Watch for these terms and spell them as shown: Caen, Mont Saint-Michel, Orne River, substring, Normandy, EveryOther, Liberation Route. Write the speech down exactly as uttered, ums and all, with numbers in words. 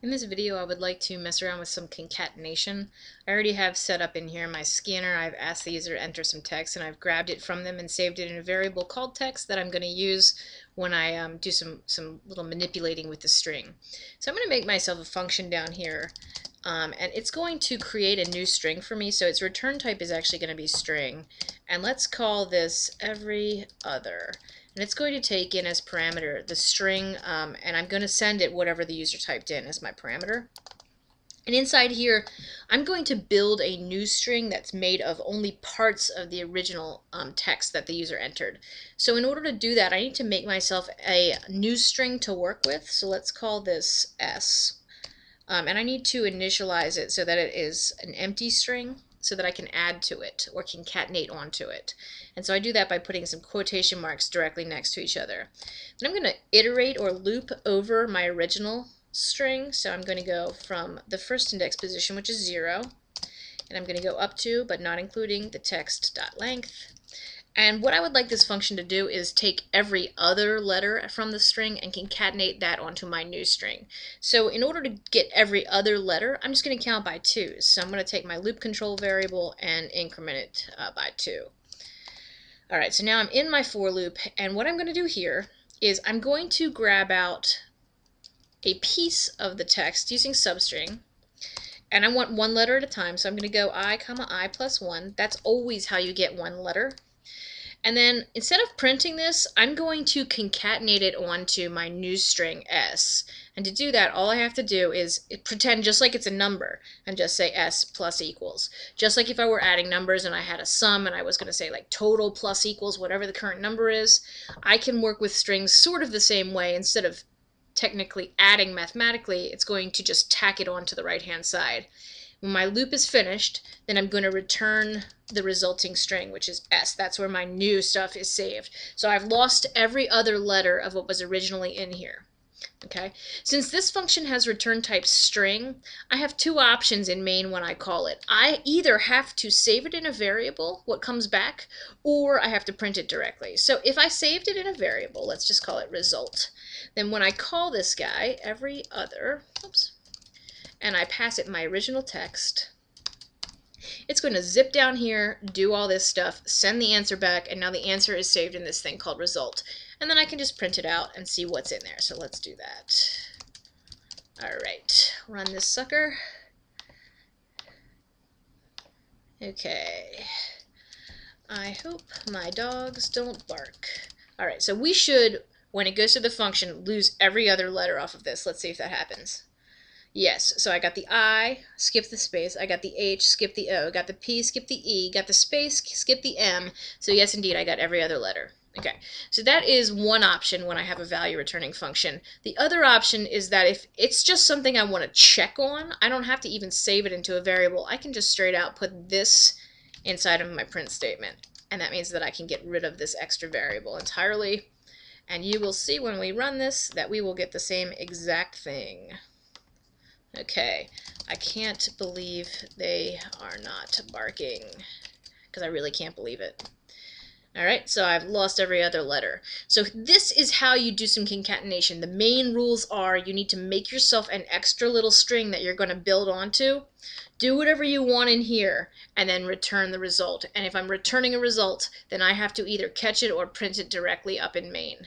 In this video I would like to mess around with some concatenation. I already have set up in here my scanner. I've asked the user to enter some text and I've grabbed it from them and saved it in a variable called text that I'm going to use when I um, do some, some little manipulating with the string. So I'm going to make myself a function down here um, and it's going to create a new string for me, so its return type is actually going to be string, and let's call this every other. And it's going to take in as parameter the string, um, and I'm going to send it whatever the user typed in as my parameter. And inside here, I'm going to build a new string that's made of only parts of the original um, text that the user entered. So in order to do that, I need to make myself a new string to work with. So let's call this S. Um, and I need to initialize it so that it is an empty string, so that I can add to it or concatenate onto it. And so I do that by putting some quotation marks directly next to each other. And I'm going to iterate or loop over my original string. So I'm going to go from the first index position, which is zero, and I'm going to go up to, but not including, the text.length. And what I would like this function to do is take every other letter from the string and concatenate that onto my new string. So in order to get every other letter, I'm just going to count by twos. So I'm going to take my loop control variable and increment it uh, by two. All right, so now I'm in my for loop, and what I'm going to do here is I'm going to grab out a piece of the text using substring. And I want one letter at a time, so I'm going to go I comma I plus one. That's always how you get one letter. And then instead of printing this, I'm going to concatenate it onto my new string S. And to do that, all I have to do is pretend just like it's a number and just say S plus equals. Just like if I were adding numbers and I had a sum and I was going to say like total plus equals whatever the current number is, I can work with strings sort of the same way. Instead of technically adding mathematically, it's going to just tack it on to the right-hand side. When my loop is finished, then I'm going to return the resulting string, which is S. That's where my new stuff is saved. So I've lost every other letter of what was originally in here. Okay. Since this function has return type string, I have two options in main when I call it. I either have to save it in a variable, what comes back, or I have to print it directly. So if I saved it in a variable, let's just call it result, then when I call this guy, every other, oops, and I pass it my original text, it's going to zip down here, do all this stuff, send the answer back, and now the answer is saved in this thing called result. And then I can just print it out and see what's in there. So let's do that. All right, run this sucker. Okay. I hope my dogs don't bark. All right, so we should, when it goes to the function, lose every other letter off of this. Let's see if that happens. Yes, so I got the I, skip the space, I got the H, skip the O, got the P, skip the E, got the space, skip the M. So yes, indeed, I got every other letter. Okay, so that is one option when I have a value returning function. The other option is that if it's just something I want to check on, I don't have to even save it into a variable. I can just straight out put this inside of my print statement. And that means that I can get rid of this extra variable entirely. And you will see when we run this that we will get the same exact thing. Okay, I can't believe they are not barking, because I really can't believe it. All right, so I've lost every other letter. So this is how you do some concatenation. The main rules are you need to make yourself an extra little string that you're going to build onto. Do whatever you want in here, and then return the result. And if I'm returning a result, then I have to either catch it or print it directly up in main.